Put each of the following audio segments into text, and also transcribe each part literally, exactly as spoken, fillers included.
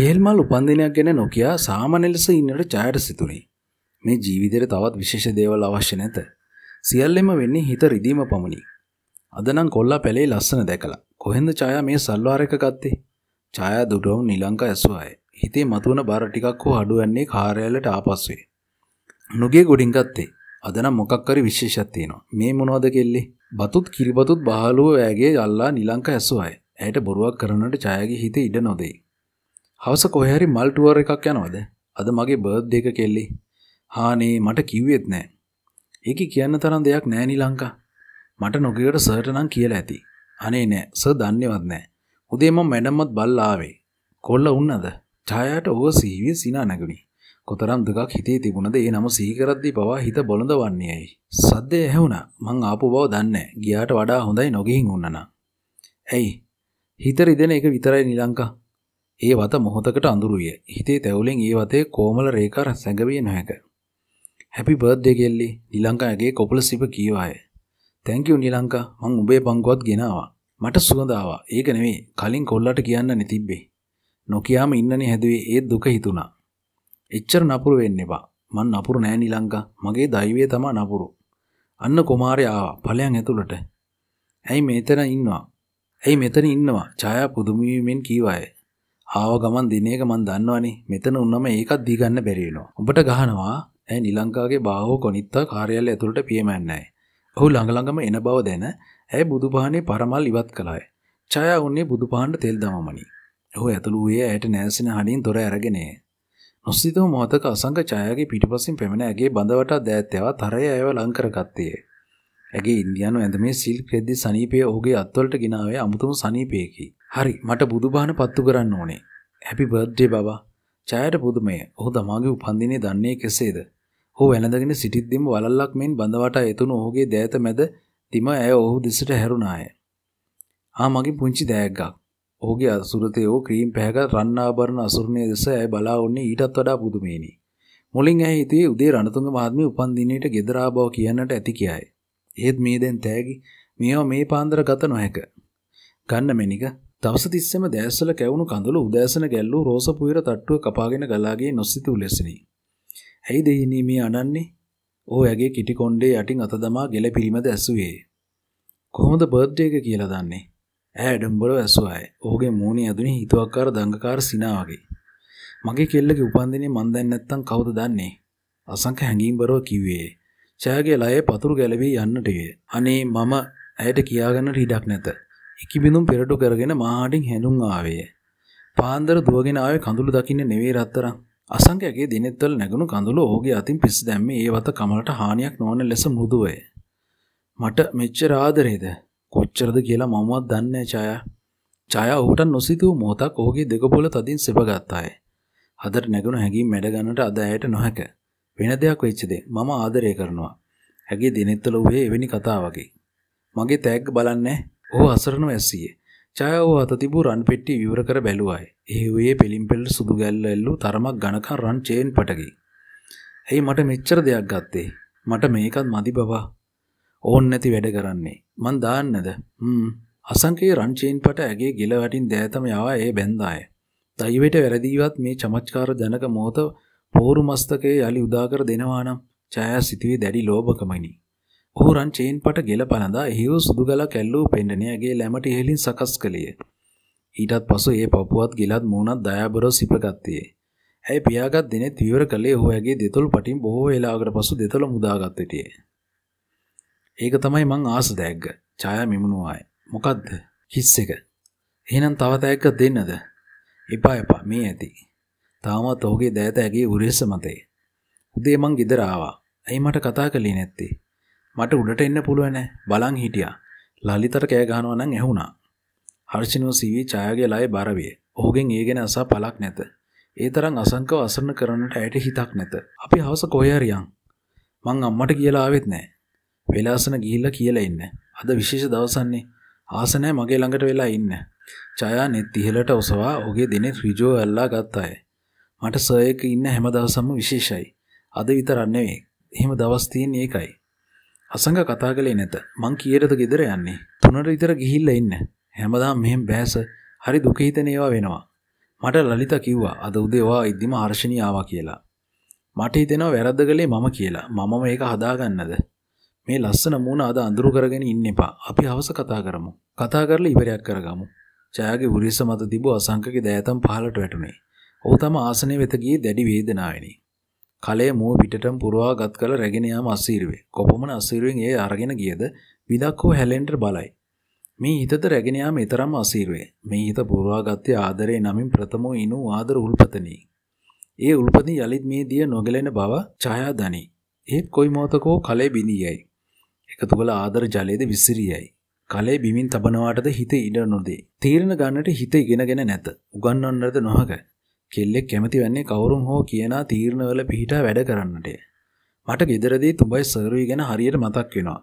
කේල්මල් උපන්දිනයක් ගැන නොකිය සාමාන්‍ය ලෙස ඉන්නට ඡායට සිතුනේ. මේ ජීවිතේට තවත් විශේෂ දේවල් අවශ්‍ය නැත. සියල්ලම වෙන්නේ හිත රිදීම පමණි. අද නම් කොල්ලා පැලේ ලස්සන දැකලා කොහෙන්ද ඡායා මේ සල්වාර එක ගත්තේ? ඡායා දුටුවම නිලංක ඇසුවාය. හිතේ මතුවන බර ටිකක් හෝ අඩු යන්නේ කාර්යාලයට ආපස්සුවේ. නුගේ ගොඩින් ගත්තේ. අද නම් මොකක් කරි විශේෂයක් තියෙනවා. මේ මොනවද කෙල්ලේ? බතුත් කිරිබතුත් බහලුව වෑගේ අල්ලා නිලංක ඇසුවාය. ඇයට බොරුවක් කරන්නට ඡායාගේ හිතේ ඉඩ නොදෙයි. हवस कोहरी मल टूअर का क्या नोद अद मगे बर्थडे का केली हाँ नी मट किवेत ने एक ही किया तरह दया नया नीलांका मट नोकेट सर ना कियलैती अने ने सर धन्यवाद ने उदयम मैडम मत बल आवे कोल्ला उन्नद छायाट ओ सीवी सीना नगणी कोतराम दुगा हिते तिबुनद ए नम सिही करद्दी पवा हित बोलंद वन्नी आई सद्दे हेउना मं आपु बव दन्ने गियाट वडा होंदई नोगिहिन उन्नना ऐ हितर इदेने एक वितराई नीलांका ඒ වත මොහොතකට අඳුරු විය. හිතේ තැවුලෙන් ඒ වතේ කොමල රේඛා සැඟවිය නොහැක. හැපි බර්ත්ඩේ කෙල්ලි නිලංකාගේ කොපල සිප කීවාය. තැන්ක් යූ නිලංකා මං උඹේ පංගුවත් ගෙනාවා. මට සුවඳ ආවා. ඒක නෙමෙයි කලින් කොල්ලට කියන්න නිතිබ්බේ. නොකියාම ඉන්නනේ හැදුවේ ඒ දුක හිතුණා. එච්චර නපුරු වෙන්න එපා. මං නපුරු නෑ නිලංකා. මගේ දෛවය තමයි නපුරු. අන්න කුමාරයා ආවා. ඵලයන් ඇතුළට. ඇයි මෙතන ඉන්නවා? ඇයි මෙතන ඉන්නවා? ඡායා පුදුමීමෙන් කීවාය. ආව ගමන් දිනේක මන් දන්නවනේ මෙතන උන්නම ඒකත් දී ගන්න බැරි වෙනවා. උඹට ගහනවා. ඇයි නිලංකාගේ බාහුව කොනිත්තා කාර්යාලය ඇතුළට පියමන්නේ නැහැ. ඔහු ළඟ ළඟම එන බව දැන ඇය බුදුපහණේ පරමල් ඉවත් කළාය. ඡායා උන්නේ බුදුපහණට තෙල් දමමනි. ඔහු ඇතුළු වූයේ ඇයට නැසෙන හඬින් තොර අරගෙන. නොසිතව මොහතක අසංග ඡායාගේ පිටිපසින් පෙමෙන ඇගේ බඳවට දෑත්‍යව තරය ඇයව ලං කරගත්තේ. ඇගේ ඉන්දියානු ඇඳමේ සිල්ක් රෙද්දි සනීපයේ ඔහුගේ අත්වලට ගినాවේ අමුතුම සනීපයකි. හරි මට බුදුබහන පත්තු කරන්න ඕනේ. හැපි බර්ත්ඩේ බබා. ඡායට පුදුමය. ඔහු තමාගේ උපන්දිනේ දන්නේ කෙසේද? ඔහු වැළඳගෙන සිටිද්දිම වලල්ලක් මෙන් බඳවටා එතුණු ඔහුගේ දෑත මැද තිම ඇය ඔහු දිසට හැරුණාය. ආ මගේ පුංචි දෑග්ගක්. ඔහුගේ අසුරතේ ඔහු ක්‍රීම් පැහැගත් රන් ආභරණ අසුරණයේ දෙස ඇය බලා වුණේ ඊටත් වඩා පුදුමේනි. මුලින් ඇය හිතුවේ උදේ රණතුංග මහත්මිය උපන්දිනේට ගෙදර ආ බව කියන්නට ඇති කියාය. ඒත් මේ දැන් තෑගි මේව මේ පාන්දර ගත නොහැක. ගන්න මෙනික දවස් තිස්සෙම දැස්සල කැවුණු කඳුළු උදෑසන ගැල්ලූ රෝස පුයර තට්ටුව කපාගෙන ගලාගේ නොසිතූ ලෙසිනි. ඇයි දෙයිනී මේ අනන්නේ? ඕ යගේ කිටි කොණ්ඩේ යටින් අත දමා ගෙල පිළිමද ඇසුවේ. කොහොමද බර්ත්ඩේ එක කියලා දන්නේ? ඈ ඩම්බරව ඇසුවාය. ඔහුගේ මූණේ ඇඳුනේ හිතුවක්කාර දඟකාර සිනා වගේ. මගේ කෙල්ලගේ උපන්දිනේ මන් දැන් නැත්තම් කවුද දන්නේ? අසංක හැංගීම්බරව කිව්වේ. ඡායාගේ ලයේ පතුරු ගැලවී යන්නට විය. අනේ මම ඇයට කියාගන්න ඉඩක් නැත. ඉකි බිඳුම් පෙරටු කරගෙන මහාඩින් හැඳුන් ආවේ. පාන්දර දුවගෙන ආවේ කඳුළු දකින්න නෙවෙයි රත්තරන්. අසංකයගේ දිනෙත්වල නැගුණු කඳුළු ඔහුගේ අතින් පිස්ස දැම්මේ ඒ වත කමලට හානියක් නොවන ලෙස මෘදු වේ. මට මෙච්චර ආදරේද? කොච්චරද කියලා මමවත් දන්නේ නැහැ ඡායා. ඡායා ඔහුට නොසිතූ මොහොතක් ඔහුගේ දෙකපොළ තදින් සෙපගත්තාය. හදට නැගුණු හැඟීම් මැඩ ගන්නට අද ඇයට නොහැක. වෙන දෙයක් වෙච්ච දේ මම ආදරය කරනවා. ඇගේ දිනෙත්වල උවේ එවැනි කතා වගේ. මගේ තෑග්ග බලන්නේ. ඔහු අසරණව ඇසියේ. ඡායා ඔහු අත තිබූ රන් පෙට්ටිය විවර කර බැලුවාය. ඒ උවේ පෙලින් පෙළට සුදු ගැල්ලැල්ලු තරමක් ඝනකන් රන් චේන් පටකි. ඇයි මට මෙච්චර දෙයක් ගත්තේ? මට මේකත් මදි බබා. ඕන් නැති වැඩ කරන්නේ. මං දාන්නද? හ්ම්. අසංකේ රන් චේන් පට ඇගේ ගෙල වටින් දෑතම යවා ඒ බැඳාය. දෛවයට වැරදීවත් මේ චමත්කාර ජනක මොහොත පෝරු මස්තකයේ යලි උදාකර දෙනවා නම් ඡායා සිටුවේ දැඩි ලෝභකමනි. ඔහු රන් චේන් පට ගෙල පළඳා එහිව සුදු ගල කැල්ලූ පෙන්නණියගේ ලැමට ඉහලින් සකස් කළේ. ඊටත් පසු ඒ පපුවත් ගිලත් මූණත් දයාබරව සිපගත්තේ. ඇය පියාගත් දිනේ තීව්‍ර කළේ ඔහු ඇගේ දෙතොල් පටින් බොහෝ වේලාවකට පසු දෙතොල මුදාගත් විටේ. ඒක තමයි මං ආස දැක්ක. ඡායා මිමුණුවායි. මොකද්ද? හිස් එක. එහෙනම් තව තැයක දෙන්නද? එපා එපා මේ ඇති. තාමත් ඔහුගේ දෑත ඇගේ උරේස මතේ. උදේ මං ගෙදර ආවා. ඇයි මට කතා කළේ නැත්තේ? මට උඩට එන්න පුළුවන් නෑ. බලන් හිටියා. ලලිතට කෑ ගහනවා නම් ඇහුණා. හර්ෂිනෝ සීවි ඡායාගේ ලය බර විය. ඔහුගෙන් ඒ ගැන අසා පළක් නැත. ඒ තරම් අසංකව අසරණ කරන්නට ඇයට හිතක් නැත. අපි හවස කොහේ හරි යන්. මං අම්මට කියලා ආවෙත් නෑ. වෙලාසන ගිහිල්ලා කියලා ඉන්න. අද විශේෂ දවසන්නේ. ආස නෑ මගේ ළඟට වෙලා ඉන්න. ඡායා net ඉහළට ඔසවා ඔහුගේ දිනේ ඍජුව අල්ලා ගත්තාය. මට සයක ඉන්න හැම දවසම විශේෂයි. අද විතරක් නෙවෙයි. එහෙම දවස් තියෙන එකයි. අසංග කතා කළේ නැත. මං කීයටද ගෙදර යන්නේ? තුනට විතර ගිහිල්ලා ඉන්න. හැමදාම මෙහෙම බෑස. හරි දුක හිතෙන ඒවා වෙනවා. मट ललिता किव अदेव इद्दीम हर्षणी आवा कीला मटेतेनो वेरदे मम कीला मम मेक हदागन मे लस्सन मून अद अंदर करगनी इन्नेप अभी हवस कथाकरमु कथाकर्ल इवरे अक्करगामु ఛాయకి ఉరిస మత దిబు అసంకకి దయతం పాలట వెటుని ఓతమ ఆసనే వెతగి దడి వేదనాయని కలే మో పిటటం పురవా గత్కల రగినయామ అసిరువే కొపమన అసిరువెన్ ఏ అరగిన గియద విదక్కో హెలెంటర్ బలై మీ హితత రగినయామ ఇతరమ అసిరువే మీ హిత పురవా గత్య ఆదరే నమిన్ ప్రథమో ఇను ఆదర ఉల్పతని ఏ ఉల్పతి యలిద్ మీ దియ నొగలెన బవ ఛాయా దని ఏ కొయి మోతకో కలే బినియై ఏకతుగల ఆదర జలేద విసిరియై කලේ බිමින් තබනවාටද හිත ඉඩ නොදේ. තීරණ ගන්නට හිත ඉගෙනගෙන නැත. උගන්වන්නට නොහැක. කෙල්ලෙක් කැමති වෙන්නේ කවුරුන් හෝ කියනා තීරණවල පිහිටා වැඩ කරන්නට. මට ගෙදරදී තුඹයි සර්වි ගැන හරියට මතක් වෙනවා.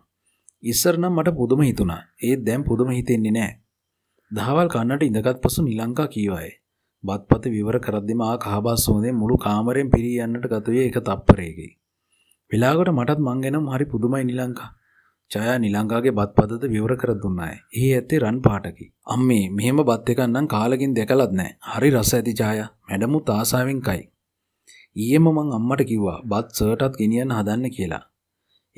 ඉස්සර නම් මට පුදුම හිතුණා. ඒත් දැන් පුදුම හිතෙන්නේ නැහැ. දහවල් කන්නට ඉඳගත් පසු නිලංකා කීවායේ. බත්පත විවර කරද්දිම ආ කහබස් සොඳෙන් මුළු කාමරෙන් පිරී යන්නට ගත වේ එක තප්පරයකින්. විලාගොට මටත් මං ගැනම හරි පුදුමයි නිලංකා. ඡායා නිලංගාගේ බත් පදත විවර කර දුන්නාය. එහි ඇත්තේ රන් පාටකි. අම්මේ මෙහෙම බත් එකක් නම් කාලෙකින් දැකලත් නැහැ. හරි රස ඇති ඡායා. මැඩමුත් ආසාවෙන් කයි. ඊයේම මං අම්මට කිව්වා බත් සර්ටත් ගෙනියන්න හදන්න කියලා.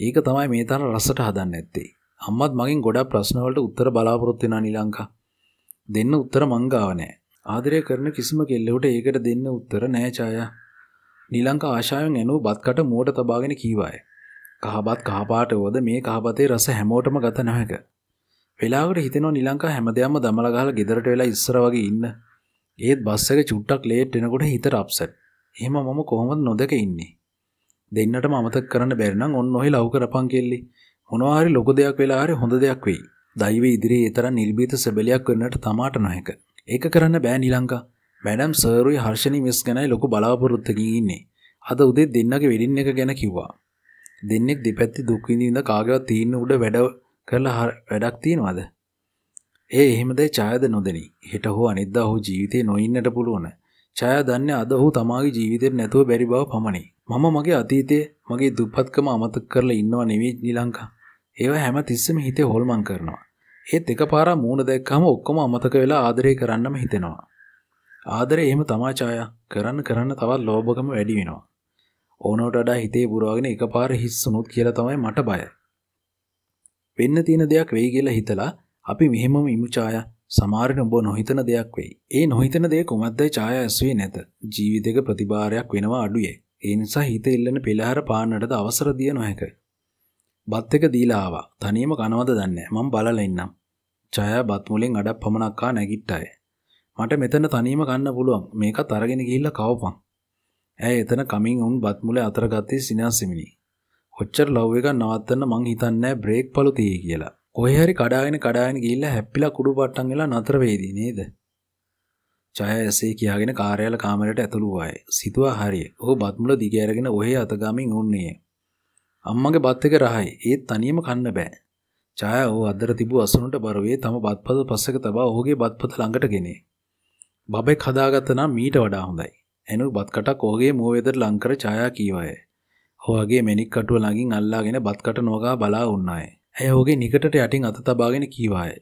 ඒක තමයි මේ තරම් රසට හදන්න ඇත්තේ. අම්මත් මගෙන් ගොඩක් ප්‍රශ්න වලට උත්තර බලාපොරොත්තු වෙනා නිලංගා. දෙන්න උත්තර මං ගාව නැහැ. ආදරය කරන කිසිම කෙල්ලෙකුට ඒකට දෙන්න උත්තර නැහැ ඡායා. නිලංගා ආශාවෙන් එනෝ බත් කට මෝඩ තබාගෙන කීවාය. කහබත් කහපාට වද මේ කහබතේ රස හැමෝටම ගත නැහැක. වෙලාවකට හිතෙනවා නිලංකා හැමදේම දමලා ගහලා ගෙදරට වෙලා ඉස්සර වගේ ඉන්න. ඒත් බස් එක චුට්ටක් ලේට් වෙනකොට හිතට අප්සෙට්. එහෙම මම කොහොමද නොදක ඉන්නේ? දෙන්නටම අමතක කරන්න බැරි නම් ඔන්න ඔහේ ලව් කරපන් කෙල්ලි. මොනවා හරි ලොකු දෙයක් වෙලා හරි හොඳ දෙයක් වෙයි. දෛවයේ ඉදිරියේ ඒ තරම් නිර්භීත සබලියක් වෙන්නට තමාට නැහැක. ඒක කරන්න බෑ නිලංකා. මැඩම් සර්රුයි හර්ෂණී මිස් ගැනයි ලොකු බලාපොරොත්තුකින් ඉන්නේ. අද උදේ දෙන්නගේ වෙඩින් එක ගැන කිව්වා. දෙන්නෙක් දෙපැත්ත දුක් විඳින්න කාගේවත් තීන උඩ වැඩ කරලා වැඩක් තියනවද? ඒ එහෙමද ඡායද නොදෙනි. හෙට හෝ අනිද්දා හෝ ජීවිතේ නොඉන්නට පුළුවන්. ඡායා දන්නේ අද හෝ තමාගේ ජීවිතේ නැතුව බැරි බව පමණයි. මම මගේ අතීතයේ මගේ දුප්පත්කම අමතක කරලා ඉන්නව නෙවෙයි නිලංකා. ඒව හැම තිස්සෙම හිතේ හොල්මන් කරනවා. ඒත් එකපාරක් මූණ දැක්කම ඔක්කොම අමතක වෙලා ආදරය කරන්නම හිතෙනවා. ආදරේ එහෙම තමයි ඡායා. කරන්න කරන්න තවත් ලෝභකම වැඩි වෙනවා. ඕනෝට වඩා හිතේ පුරවගෙන එකපාර හිස්සුනොත් කියලා තමයි මට බය. වෙන්න තියෙන දෙයක් වෙයි කියලා හිතලා අපි මෙහෙමම ඉමු ඡායා. සමහරවිට ඔබ නොහිතන දෙයක් වෙයි. ඒ නොහිතන දේ කොහොමදයි ඡායා ඇසුවේ නැත. ජීවිතේක ප්‍රතිභාරයක් වෙනවා අඩුවේ. ඒ නිසා හිත ඉල්ලන පෙළහර පාන්නටද අවසර දිය නොහැක. බත් එක දීලා ආවා. තනියම කනවද දන්නේ නැහැ. මම බලලා ඉන්නම්. ඡායා බත් මුලෙන් අඩක් පමණක් කා නැගිට්ටාය. මට මෙතන තනියම ගන්න පුළුවන්. මේකත් අරගෙන ගිහිල්ලා කවපන්. ඇයි එතන කමින් උන් බත් මුල අතර ගත්තේ සිනාසෙමිනි. ඔච්චර ලව් එකක් නවත්තන්න මං හිතන්නේ නැහැ බ්‍රේක් පළු තියෙයි කියලා. කොහේ හරි කඩාගෙන කඩාගෙන ගිහිල්ලා හැප්පිලා කුඩු පට්ටම් වෙලා නතර වෙයිදී නේද? ඡායා එසේ කියාගෙන කාර්යාල කාමරයට ඇතුළු වුණාය. සිතුවා හරිය. ඔහු බත් මුල දිග ඇරගෙන ඔහේ අත ගමින් උන්නේ. අම්මගේ බත් එක රහයි. ඒත් තනියම කන්න බෑ. ඡායා ඔහු අතර තිබූ අසුනට බරුවේ තම බත්පත පස්සක තබා ඔහුගේ බත්පත ළඟට ගෙනේ. බබෙක් හදාගත්ත නම් මීට වඩා හොඳයි. එනු බත් කටක් ඔහුගේ මුව වෙතට ලං කර ඡායා කීවාය. ඔහුගේ මෙනික් කටුව ළඟින් අල්ලාගෙන බත් කට නොගා බලා වුණාය. ඇය ඔහුගේ නිකටට යටින් අත තබාගෙන කීවාය.